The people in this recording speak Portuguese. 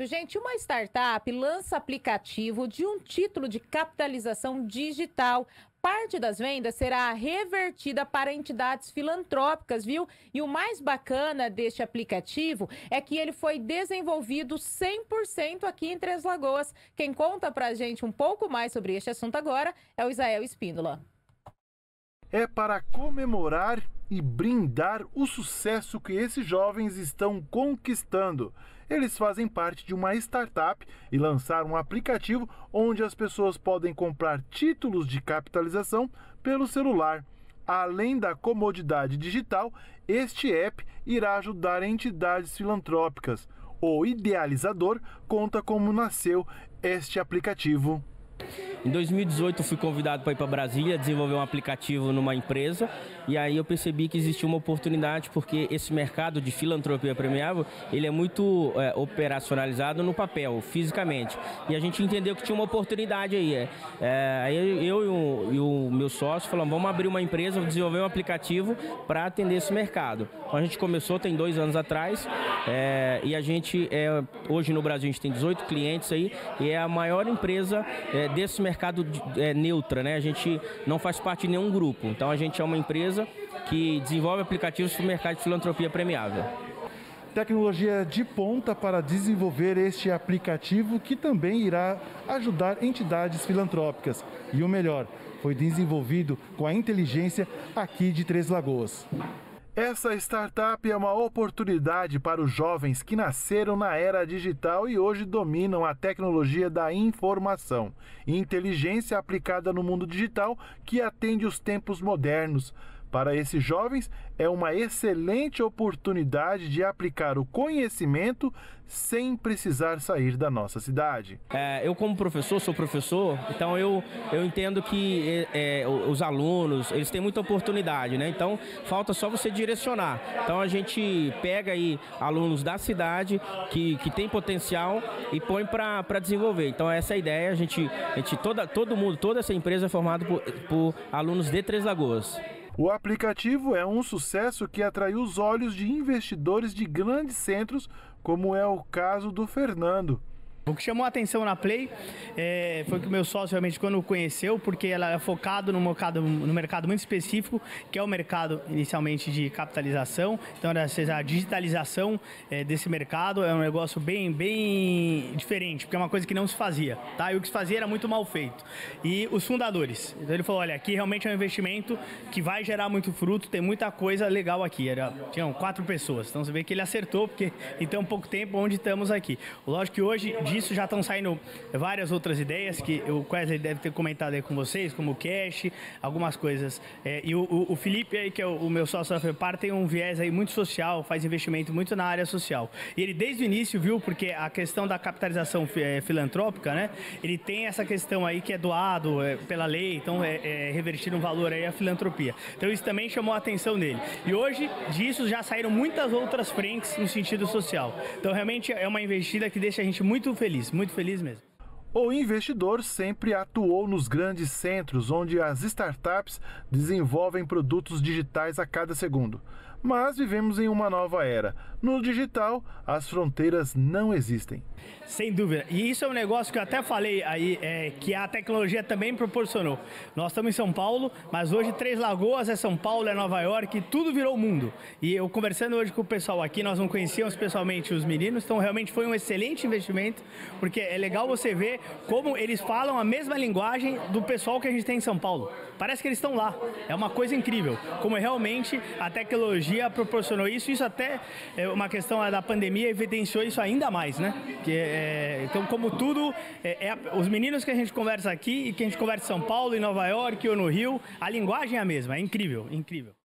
Certo, gente. Uma startup lança aplicativo de um título de capitalização digital. Parte das vendas será revertida para entidades filantrópicas, viu? E o mais bacana deste aplicativo é que ele foi desenvolvido 100% aqui em Três Lagoas. Quem conta pra gente um pouco mais sobre este assunto agora é o Israel Espíndola. É para comemorar e brindar o sucesso que esses jovens estão conquistando. Eles fazem parte de uma startup e lançaram um aplicativo onde as pessoas podem comprar títulos de capitalização pelo celular. Além da comodidade digital, este app irá ajudar entidades filantrópicas. O idealizador conta como nasceu este aplicativo. Em 2018 eu fui convidado para ir para Brasília desenvolver um aplicativo numa empresa e aí eu percebi que existia uma oportunidade porque esse mercado de filantropia premiável ele é muito operacionalizado no papel, fisicamente, e a gente entendeu que tinha uma oportunidade aí. Aí eu e o meu sócio falamos, vamos abrir uma empresa, desenvolver um aplicativo para atender esse mercado. Então, a gente começou tem 2 anos atrás e a gente, hoje no Brasil a gente tem 18 clientes aí e é a maior empresa desse mercado neutra, né? A gente não faz parte de nenhum grupo. Então a gente é uma empresa que desenvolve aplicativos para o mercado de filantropia premiável. Tecnologia de ponta para desenvolver este aplicativo que também irá ajudar entidades filantrópicas. E o melhor, foi desenvolvido com a inteligência aqui de Três Lagoas. Essa startup é uma oportunidade para os jovens que nasceram na era digital e hoje dominam a tecnologia da informação. Inteligência aplicada no mundo digital que atende os tempos modernos. Para esses jovens, é uma excelente oportunidade de aplicar o conhecimento sem precisar sair da nossa cidade. Eu como professor, sou professor, então eu entendo que os alunos, eles têm muita oportunidade, né? Então, falta só você direcionar. Então, a gente pega aí alunos da cidade que tem potencial e põe para desenvolver. Então, essa é a ideia. Todo mundo, toda essa empresa é formada por alunos de Três Lagoas. O aplicativo é um sucesso que atraiu os olhos de investidores de grandes centros, como é o caso do Fernando. O que chamou a atenção na Play foi que o meu sócio realmente quando conheceu, porque ela é focada no mercado muito específico, que é o mercado inicialmente de capitalização. Então a digitalização desse mercado é um negócio bem diferente, porque é uma coisa que não se fazia, tá? E o que se fazia era muito mal feito. E os fundadores, então ele falou, olha, aqui realmente é um investimento que vai gerar muito fruto, tem muita coisa legal aqui. Tinham 4 pessoas, então você vê que ele acertou, porque em tão pouco tempo onde estamos aqui. Lógico que hoje disso já estão saindo várias outras ideias que o Wesley deve ter comentado aí com vocês, como o cash, algumas coisas. E o Felipe, aí, que é o meu sócio da FEPAR, tem um viés aí muito social, faz investimento muito na área social. E ele desde o início viu, porque a questão da capitalização filantrópica, né? Ele tem essa questão aí que é doado pela lei, então revertir um valor aí à filantropia. Então isso também chamou a atenção dele. E hoje disso já saíram muitas outras frentes no sentido social. Então realmente é uma investida que deixa a gente muito feliz mesmo. O investidor sempre atuou nos grandes centros, onde as startups desenvolvem produtos digitais a cada segundo. Mas vivemos em uma nova era. No digital, as fronteiras não existem. Sem dúvida. E isso é um negócio que eu até falei aí, que a tecnologia também proporcionou. Nós estamos em São Paulo, mas hoje Três Lagoas é São Paulo, é Nova York, tudo virou mundo. E eu conversando hoje com o pessoal aqui, nós não conhecíamos pessoalmente os meninos, então realmente foi um excelente investimento, porque é legal você ver como eles falam a mesma linguagem do pessoal que a gente tem em São Paulo. Parece que eles estão lá. É uma coisa incrível, como realmente a tecnologia proporcionou isso. Isso até é uma questão da pandemia, evidenciou isso ainda mais, né? Então, como tudo, os meninos que a gente conversa aqui e que a gente conversa em São Paulo, em Nova York ou no Rio, a linguagem é a mesma. É incrível, incrível.